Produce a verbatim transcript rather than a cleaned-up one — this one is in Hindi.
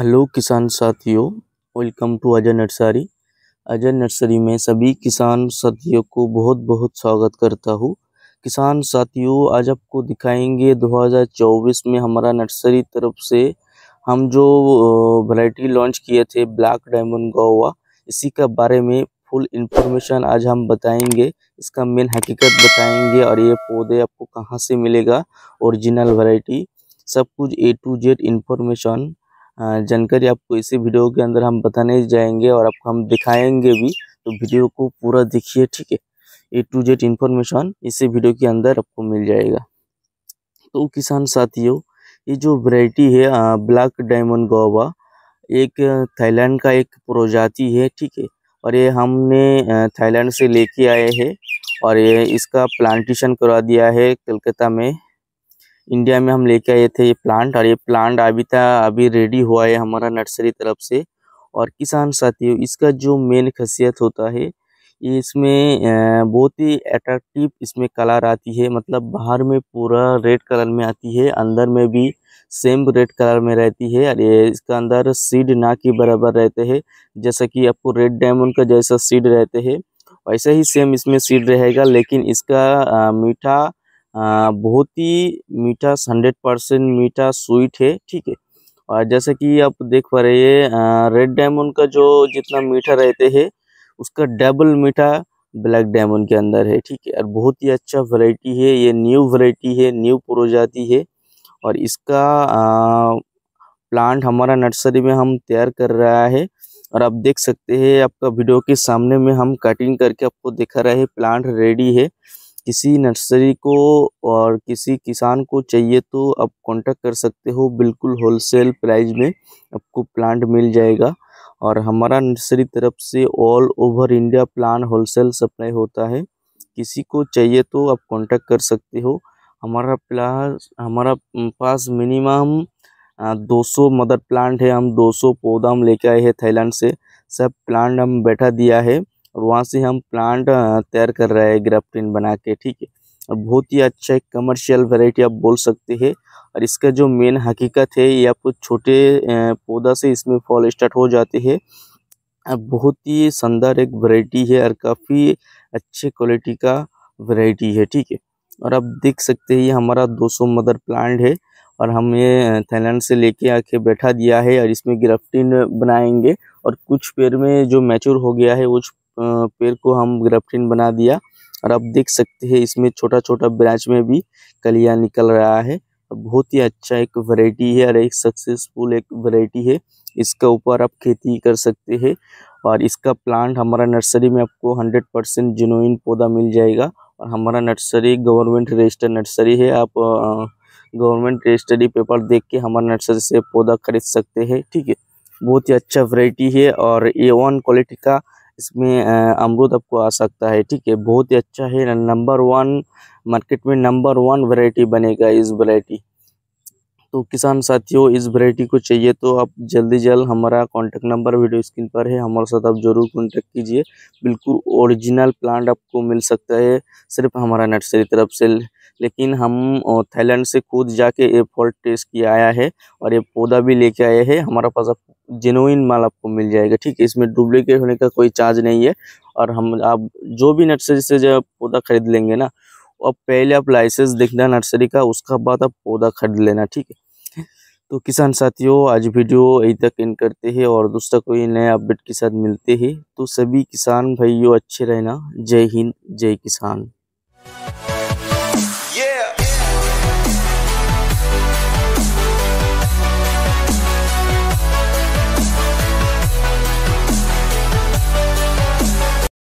हेलो किसान साथियों, welcome to Ajar nursery. Ajar nursery में सभी किसान साथियों को बहुत बहुत स्वागत करता हूँ। किसान साथियों, आज आपको दिखाएंगे दो हज़ार चौबीस में हमारा नर्सरी तरफ से हम जो वैरायटी लॉन्च किए थे ब्लैक डायमंड गावा, इसी का बारे में फुल इंफॉर्मेशन आज हम बताएंगे। इसका मेन हकीकत बताएंगे और ये पौधे आपको कहाँ से मिलेगा, ओरिजिनल वैरायटी, सब कुछ ए टू जेड इन्फॉर्मेशन जानकारी आपको इसी वीडियो के अंदर हम बताने जाएंगे और आपको हम दिखाएंगे भी। तो वीडियो को पूरा देखिए, ठीक है। ए टू जेड इन्फॉर्मेशन इसी वीडियो के अंदर आपको मिल जाएगा। तो किसान साथियों, ये जो वैरायटी है ब्लैक डायमंड गावा, एक थाईलैंड का एक प्रजाति है, ठीक है। और ये हमने थाईलैंड से लेके आए हैं और ये इसका प्लांटेशन करवा दिया है कलकत्ता में, इंडिया में हम लेके आए थे ये प्लांट। और ये प्लांट अभी तक अभी रेडी हुआ है हमारा नर्सरी तरफ से। और किसान साथियों, इसका जो मेन खासियत होता है, ये इसमें बहुत ही अट्रैक्टिव इसमें कलर आती है, मतलब बाहर में पूरा रेड कलर में आती है, अंदर में भी सेम रेड कलर में रहती है। और ये इसका अंदर सीड ना के बराबर रहते हैं, जैसा कि आपको रेड डायमंड का जैसा सीड रहते हैं वैसे ही सेम इसमें सीड रहेगा। लेकिन इसका आ, मीठा आ, बहुत ही मीठा, हंड्रेड परसेंट मीठा स्वीट है, ठीक है। और जैसे कि आप देख पा रहे हैं, रेड डायमंड का जो जितना मीठा रहते हैं उसका डबल मीठा ब्लैक डायमंड के अंदर है, ठीक है। और बहुत ही अच्छा वैरायटी है, ये न्यू वैरायटी है, न्यू प्रजाति है। और इसका आ, प्लांट हमारा नर्सरी में हम तैयार कर रहा है। और आप देख सकते हैं, आपका वीडियो के सामने में हम कटिंग करके आपको दिखा रहे हैं, प्लांट रेडी है। किसी नर्सरी को और किसी किसान को चाहिए तो आप कांटेक्ट कर सकते हो, बिल्कुल होलसेल प्राइस में आपको प्लांट मिल जाएगा। और हमारा नर्सरी तरफ से all over India plant wholesale supply होता है, किसी को चाहिए तो आप कांटेक्ट कर सकते हो। हमारा प्लास हमारा पास मिनिमम दो सौ मदर प्लांट है। हम दो सौ पौधा हम लेके आए हैं थाईलैंड से, सब प्लांट हम बैठा दिया है और वहाँ से हम प्लांट तैयार कर रहे हैं ग्राफ्टिंग बना के, ठीक है। और बहुत ही अच्छा एक कमर्शियल वैरायटी आप बोल सकते हैं। और इसका जो मेन हकीकत है, ये आपको छोटे पौधा से इसमें फॉल स्टार्ट हो जाते हैं। अब बहुत ही शानदार एक वैरायटी है और काफ़ी अच्छे क्वालिटी का वैरायटी है, ठीक है। और आप देख सकते हैं, ये हमारा दो सौ मदर प्लांट है और हम ये थाईलैंड से लेके आके बैठा दिया है। और इसमें ग्राफ्टिंग बनाएंगे और कुछ पेड़ में जो मैच्योर हो गया है उस पेड़ को हम ग्राफ्टिंग बना दिया। और आप देख सकते हैं, इसमें छोटा छोटा ब्रांच में भी कलियां निकल रहा है। बहुत ही अच्छा एक वैरायटी है और एक सक्सेसफुल एक वैरायटी है। इसका ऊपर आप खेती कर सकते हैं। और इसका प्लांट हमारा नर्सरी में आपको हंड्रेड परसेंट जेन्युइन पौधा मिल जाएगा। और हमारा नर्सरी गवर्नमेंट रजिस्टर्ड नर्सरी है, आप गवर्नमेंट रजिस्ट्री पेपर देख के हमारा नर्सरी से पौधा खरीद सकते हैं, ठीक है। बहुत ही अच्छा वैरायटी है और ए वन क्वालिटी का इसमें अमरूद आपको आ सकता है, ठीक है। बहुत ही अच्छा है, नंबर वन मार्केट में नंबर वन वैरायटी बनेगा इस वैरायटी। तो किसान साथियों, इस वैरायटी को चाहिए तो आप जल्दी जल्द, हमारा कांटेक्ट नंबर वीडियो स्क्रीन पर है, हमारे साथ आप जरूर कांटेक्ट कीजिए। बिल्कुल ओरिजिनल प्लांट आपको मिल सकता है सिर्फ हमारा नर्सरी तरफ से। लेकिन हम थाईलैंड से खुद जाके ये फॉल टेस्ट किया आया है और ये पौधा भी लेके आए हैं। हमारा पास आप जेन्युइन माल आपको मिल जाएगा, ठीक है। इसमें डुप्लीकेट होने का कोई चार्ज नहीं है। और हम आप जो भी नर्सरी से जब पौधा खरीद लेंगे ना, अब पहले आप लाइसेंस देखना नर्सरी का, उसका बाद आप पौधा खरीद लेना, ठीक है। तो किसान साथियों, आज वीडियो यहीं तक एंड करते हैं और दूसरा कोई नया अपडेट के साथ मिलते हैं। तो सभी किसान भाइयों अच्छे रहना। जय हिंद, जय किसान।